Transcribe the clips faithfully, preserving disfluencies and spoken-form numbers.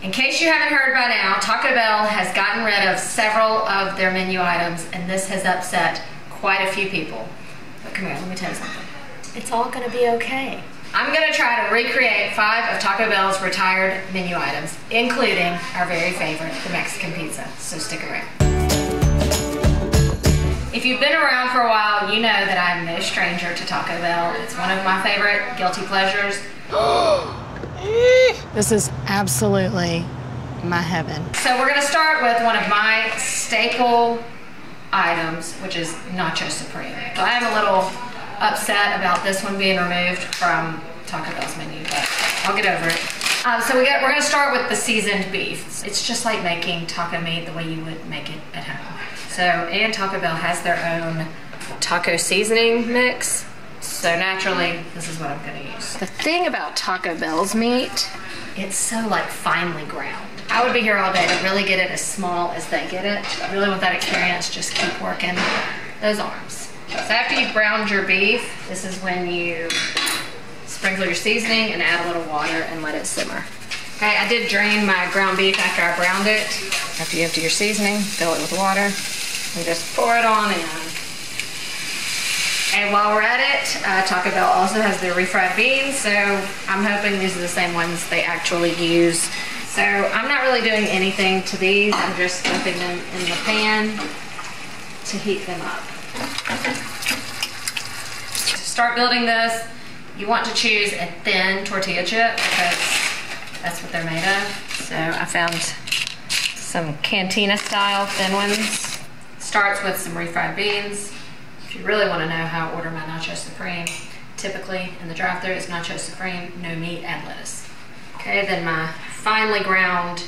In case you haven't heard by now, Taco Bell has gotten rid of several of their menu items, and this has upset quite a few people. But come here, let me tell you something. It's all gonna be okay. I'm gonna try to recreate five of Taco Bell's retired menu items, including our very favorite, the Mexican pizza, so stick around. If you've been around for a while, you know that I'm no stranger to Taco Bell. It's one of my favorite guilty pleasures. This is absolutely my heaven. So we're gonna start with one of my staple items, which is Nacho Supreme. So I am a little upset about this one being removed from Taco Bell's menu, but I'll get over it. Um, so we got, we're gonna start with the seasoned beef. It's just like making taco meat the way you would make it at home. So, and Taco Bell has their own taco seasoning mix. So naturally, this is what I'm gonna use. The thing about Taco Bell's meat, it's so like finely ground. I would be here all day to really get it as small as they get it. I really want that experience, just keep working those arms. So after you've browned your beef, this is when you sprinkle your seasoning and add a little water and let it simmer. Okay, I did drain my ground beef after I browned it. After you empty your seasoning, fill it with water and just pour it on in. And while we're at it, uh, Taco Bell also has their refried beans, so I'm hoping these are the same ones they actually use. So I'm not really doing anything to these, I'm just dumping them in the pan to heat them up. To start building this, you want to choose a thin tortilla chip because that's what they're made of. So I found some cantina style thin ones. Starts with some refried beans. If you really want to know how I order my Nacho Supreme, typically in the drive-thru is Nacho Supreme, no meat, add lettuce. Okay, then my finely ground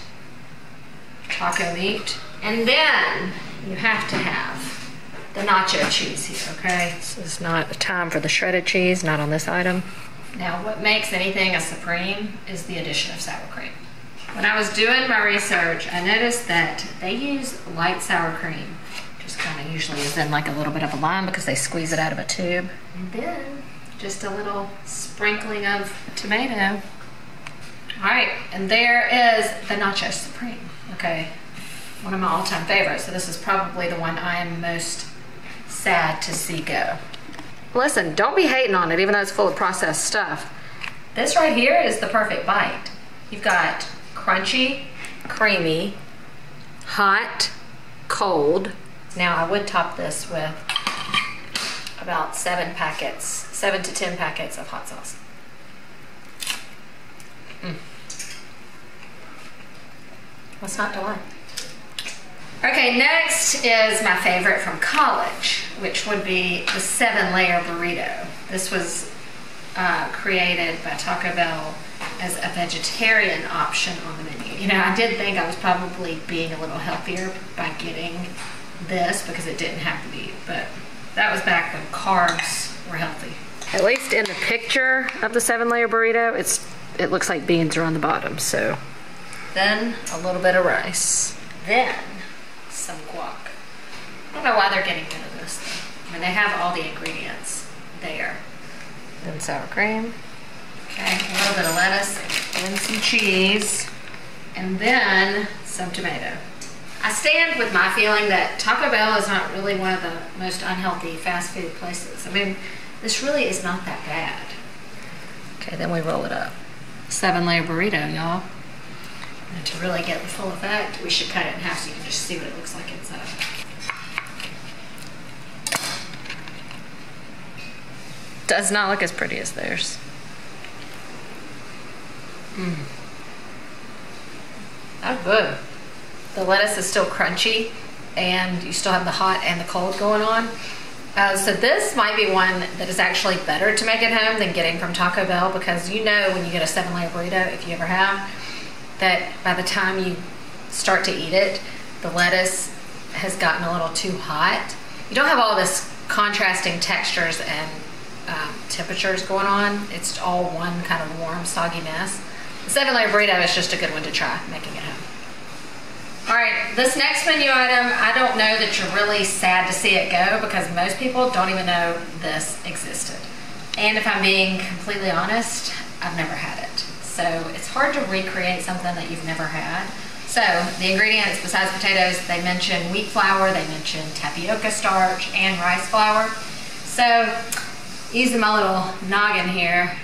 taco meat. And then you have to have the nacho cheese here, okay? This is not a time for the shredded cheese, not on this item. Now, what makes anything a Supreme is the addition of sour cream. When I was doing my research, I noticed that they use light sour cream. Kind of usually is in like a little bit of a lime because they squeeze it out of a tube. And then just a little sprinkling of tomato. All right, and there is the Nacho Supreme. Okay, one of my all-time favorites. So this is probably the one I am most sad to see go. Listen, don't be hating on it even though it's full of processed stuff. This right here is the perfect bite. You've got crunchy, creamy, hot, cold. Now I would top this with about seven packets, seven to ten packets of hot sauce. Mm. What's not to like? Okay, next is my favorite from college, which would be the seven-layer burrito. This was uh, created by Taco Bell as a vegetarian option on the menu. You know, I did think I was probably being a little healthier by getting this because it didn't have to be, but that was back when carbs were healthy. At least in the picture of the seven-layer burrito, it's it looks like beans are on the bottom, so. Then a little bit of rice. Then some guac. I don't know why they're getting rid of this though. I mean, they have all the ingredients there. Then sour cream. Okay, a little bit of lettuce. And some cheese. And then some tomato. I stand with my feeling that Taco Bell is not really one of the most unhealthy fast food places. I mean, this really is not that bad. Okay, then we roll it up. Seven-layer burrito, y'all. And to really get the full effect, we should cut it in half so you can just see what it looks like inside. Does not look as pretty as theirs. Mmm. That's good. The lettuce is still crunchy, and you still have the hot and the cold going on. Uh, so this might be one that is actually better to make at home than getting from Taco Bell, because you know when you get a seven-layer burrito, if you ever have, that by the time you start to eat it, the lettuce has gotten a little too hot. You don't have all this contrasting textures and um, temperatures going on. It's all one kind of warm, soggy mess. The seven-layer burrito is just a good one to try making at home. All right, this next menu item, I don't know that you're really sad to see it go because most people don't even know this existed. And if I'm being completely honest, I've never had it. So it's hard to recreate something that you've never had. So the ingredients besides potatoes, they mention wheat flour, they mention tapioca starch and rice flour. So using my little noggin here,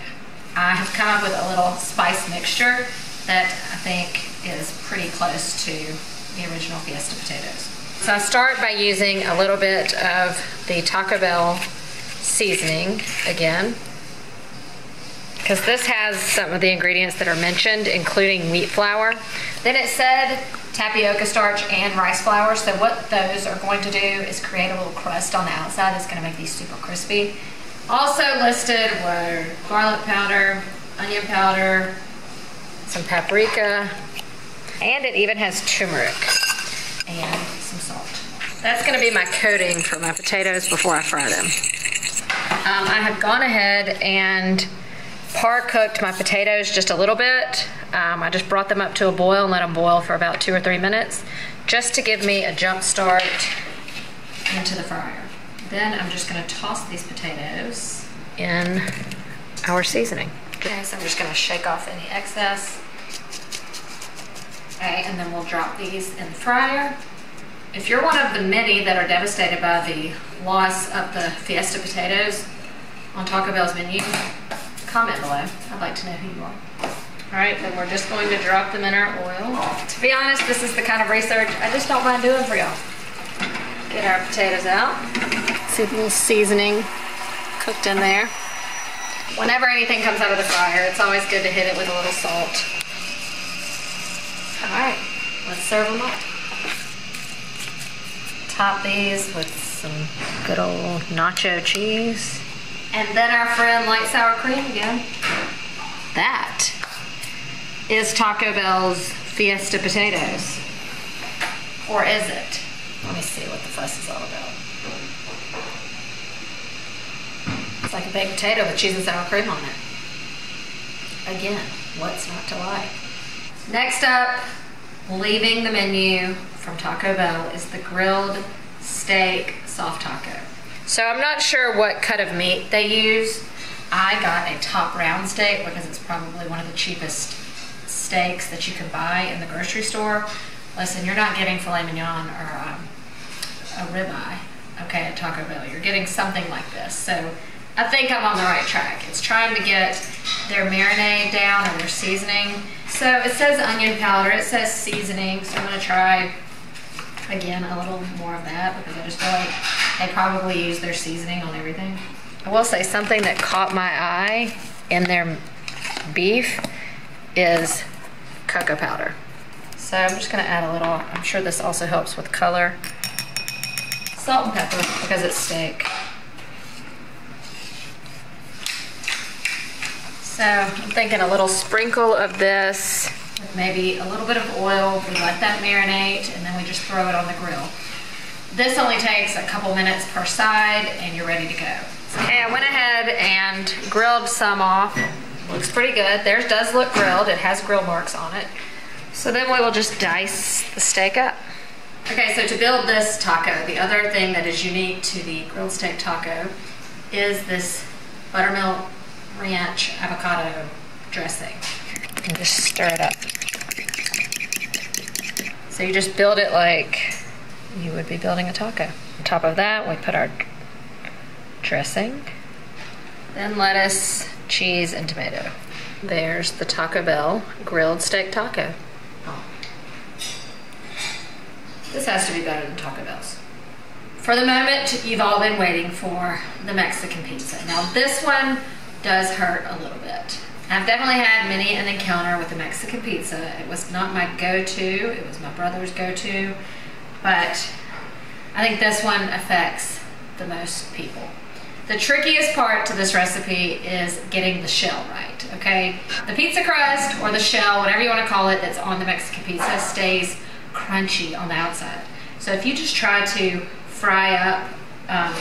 I have come up with a little spice mixture that I think is pretty close to the original Fiesta potatoes. So I start by using a little bit of the Taco Bell seasoning again, because this has some of the ingredients that are mentioned, including wheat flour. Then it said tapioca starch and rice flour, so what those are going to do is create a little crust on the outside that's going to make these super crispy. Also listed were garlic powder, onion powder, some paprika, and it even has turmeric and some salt. That's going to be my coating for my potatoes before I fry them. Um, I have gone ahead and par cooked my potatoes just a little bit. Um, I just brought them up to a boil and let them boil for about two or three minutes just to give me a jump start into the fryer. Then I'm just going to toss these potatoes in our seasoning. Okay, so I'm just going to shake off any excess. Okay, and then we'll drop these in the fryer. If you're one of the many that are devastated by the loss of the Fiesta potatoes on Taco Bell's menu, comment below. I'd like to know who you are. All right, then we're just going to drop them in our oil. To be honest, this is the kind of research I just don't mind doing for y'all. Get our potatoes out. See the little seasoning cooked in there. Whenever anything comes out of the fryer, it's always good to hit it with a little salt. All right, let's serve them up. Top these with some good old nacho cheese. And then our friend light sour cream again. That is Taco Bell's Fiesta potatoes. Or is it? Let me see what the fuss is all about. It's like a baked potato with cheese and sour cream on it. Again, what's not to like? Next up, leaving the menu from Taco Bell, is the Grilled Steak Soft Taco. So I'm not sure what cut of meat they use. I got a top round steak because it's probably one of the cheapest steaks that you can buy in the grocery store. Listen, you're not getting filet mignon or um, a ribeye, okay, at Taco Bell. You're getting something like this. So I think I'm on the right track. It's trying to get their marinade down and their seasoning. So it says onion powder, it says seasoning, so I'm gonna try again a little more of that because I just feel like they probably use their seasoning on everything. I will say something that caught my eye in their beef is cocoa powder. So I'm just gonna add a little, I'm sure this also helps with color. Salt and pepper because it's steak. So I'm thinking a little sprinkle of this, maybe a little bit of oil. We let that marinate and then we just throw it on the grill. This only takes a couple minutes per side and you're ready to go. Okay, I went ahead and grilled some off. Looks pretty good. Theirs does look grilled. It has grill marks on it. So then we will just dice the steak up. Okay, so to build this taco, the other thing that is unique to the grilled steak taco is this buttermilk ranch avocado dressing. And just stir it up. So you just build it like you would be building a taco. On top of that, we put our dressing, then lettuce, cheese, and tomato. There's the Taco Bell grilled steak taco. This has to be better than Taco Bell's. For the moment, you've all been waiting for the Mexican pizza. Now this one does hurt a little bit. I've definitely had many an encounter with the Mexican pizza. It was not my go-to, it was my brother's go-to, but I think this one affects the most people. The trickiest part to this recipe is getting the shell right, okay? The pizza crust or the shell, whatever you want to call it, that's on the Mexican pizza stays crunchy on the outside. So if you just try to fry up um,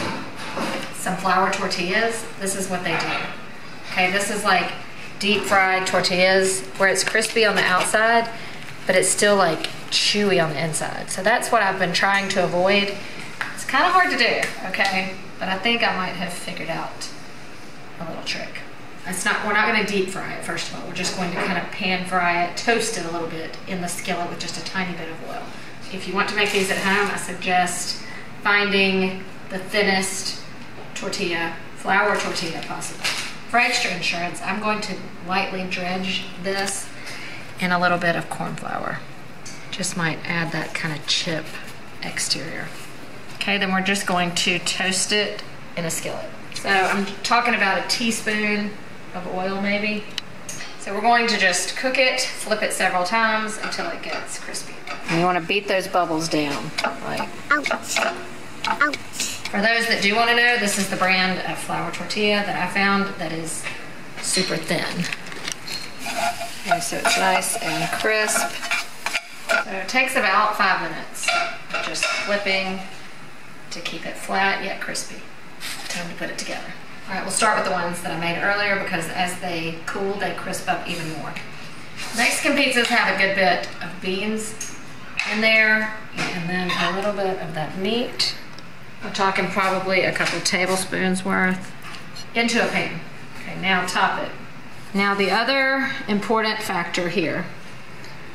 some flour tortillas, this is what they do. Okay, this is like deep fried tortillas where it's crispy on the outside, but it's still like chewy on the inside. So that's what I've been trying to avoid. It's kind of hard to do, okay? But I think I might have figured out a little trick. It's not, we're not going to deep fry it, first of all. We're just going to kind of pan fry it, toast it a little bit in the skillet with just a tiny bit of oil. If you want to make these at home, I suggest finding the thinnest tortilla, flour tortilla possible. For extra insurance, I'm going to lightly dredge this in a little bit of corn flour. Just might add that kind of chip exterior. Okay, then we're just going to toast it in a skillet. So I'm talking about a teaspoon of oil maybe. So we're going to just cook it, flip it several times until it gets crispy. And you want to beat those bubbles down. Like. Ouch. Ouch. For those that do want to know, this is the brand of flour tortilla that I found that is super thin. Okay, so it's nice and crisp. So it takes about five minutes of just flipping to keep it flat yet crispy. Time to put it together. All right, we'll start with the ones that I made earlier because as they cool, they crisp up even more. Mexican pizzas have a good bit of beans in there and then a little bit of that meat. We're talking probably a couple tablespoons worth into a pan. Okay, now top it. Now the other important factor here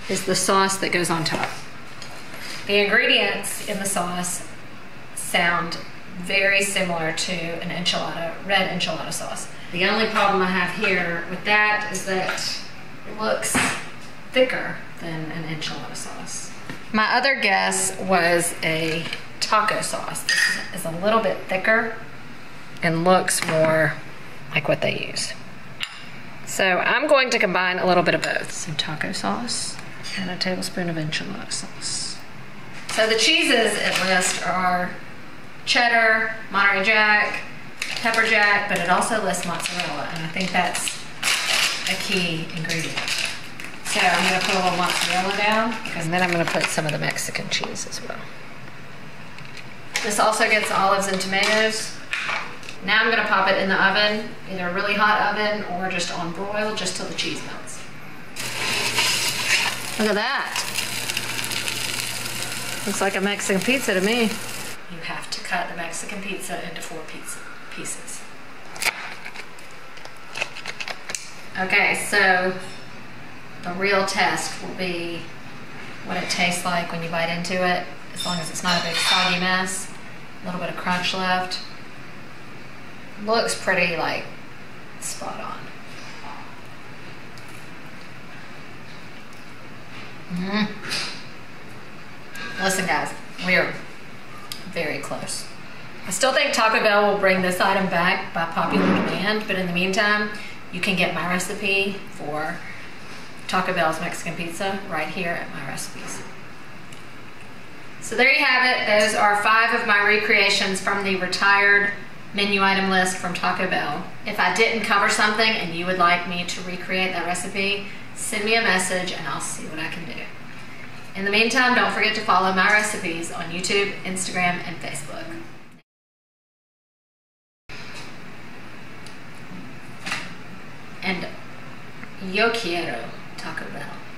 is the sauce that goes on top. The ingredients in the sauce sound very similar to an enchilada, red enchilada sauce. The only problem I have here with that is that it looks thicker than an enchilada sauce. My other guess was a taco sauce. This is a little bit thicker and looks more like what they use. So I'm going to combine a little bit of both. Some taco sauce and a tablespoon of enchilada sauce. So the cheeses at list are cheddar, Monterey Jack, pepper jack, but it also lists mozzarella, and I think that's a key ingredient. So I'm going to put a little mozzarella down, and then I'm going to put some of the Mexican cheese as well. This also gets olives and tomatoes. Now I'm going to pop it in the oven, either a really hot oven or just on broil, just till the cheese melts. Look at that. Looks like a Mexican pizza to me. You have to cut the Mexican pizza into four pizza pieces. Okay, so the real test will be what it tastes like when you bite into it, as long as it's not a big soggy mess, a little bit of crunch left. Looks pretty, like, spot on. Mm-hmm. Listen, guys, we're very close. I still think Taco Bell will bring this item back by popular demand, but in the meantime, you can get my recipe for Taco Bell's Mexican pizza right here at MyRecipes. So there you have it. Those are five of my recreations from the retired menu item list from Taco Bell. If I didn't cover something and you would like me to recreate that recipe, send me a message and I'll see what I can do. In the meantime, don't forget to follow my recipes on YouTube, Instagram, and Facebook. And yo quiero Taco Bell.